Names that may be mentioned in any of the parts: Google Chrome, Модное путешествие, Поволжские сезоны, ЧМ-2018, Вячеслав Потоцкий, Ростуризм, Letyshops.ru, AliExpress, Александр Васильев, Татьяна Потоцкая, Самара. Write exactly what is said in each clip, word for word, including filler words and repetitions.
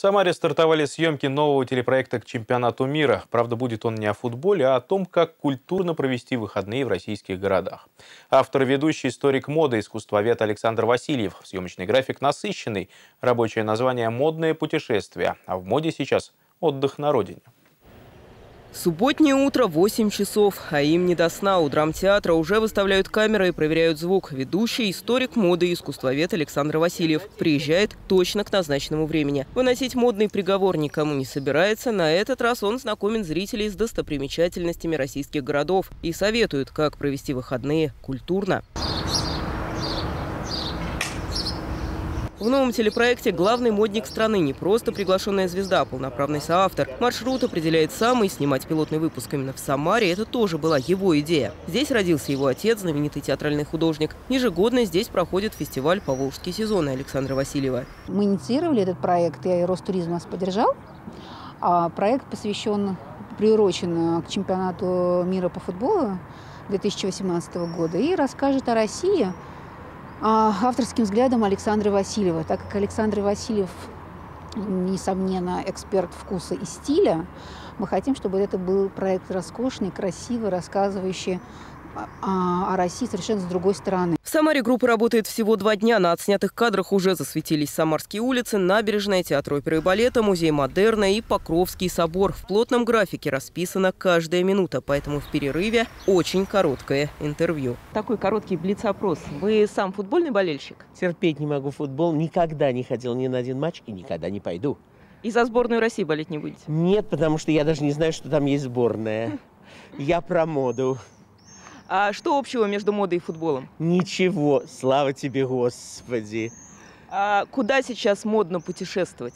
В Самаре стартовали съемки нового телепроекта к чемпионату мира. Правда, будет он не о футболе, а о том, как культурно провести выходные в российских городах. Автор, ведущий, историк моды, искусствовед Александр Васильев. Съемочный график насыщенный. Рабочее название «Модное путешествие». А в моде сейчас отдых на родине. Субботнее утро, восемь часов, а им не до сна. У драмтеатра уже выставляют камеры и проверяют звук. Ведущий, историк моды и искусствовед Александр Васильев приезжает точно к назначенному времени. Выносить модный приговор никому не собирается. На этот раз он знакомит зрителей с достопримечательностями российских городов и советует, как провести выходные культурно. В новом телепроекте главный модник страны не просто приглашенная звезда, а полноправный соавтор. Маршрут определяет сам, и снимать пилотный выпуск именно в Самаре – это тоже была его идея. Здесь родился его отец, знаменитый театральный художник. Ежегодно здесь проходит фестиваль «Поволжские сезоны» Александра Васильева. Мы инициировали этот проект, и Ростуризм нас поддержал. Проект посвящен, приурочен к чемпионату мира по футболу две тысячи восемнадцатого года и расскажет о России авторским взглядом Александра Васильева. Так как Александр Васильев, несомненно, эксперт вкуса и стиля, мы хотим, чтобы это был проект роскошный, красивый, рассказывающий о России совершенно с другой стороны. В Самаре группа работает всего два дня. На отснятых кадрах уже засветились самарские улицы, набережная, театр оперы и балета, музей модерна и Покровский собор. В плотном графике расписана каждая минута, поэтому в перерыве очень короткое интервью. Такой короткий блиц-опрос. Вы сам футбольный болельщик? Терпеть не могу футбол. Никогда не ходил ни на один матч и никогда не пойду. И за сборную России болеть не будете? Нет, потому что я даже не знаю, что там есть сборная. Я про моду. А что общего между модой и футболом? Ничего, слава тебе, Господи. А куда сейчас модно путешествовать?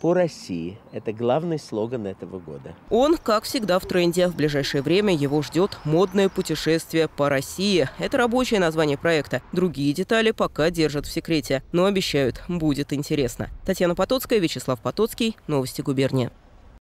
По России. Это главный слоган этого года. Он, как всегда, в тренде. В ближайшее время его ждет «Модное путешествие по России». Это рабочее название проекта. Другие детали пока держат в секрете, но обещают, будет интересно. Татьяна Потоцкая, Вячеслав Потоцкий. Новости губернии.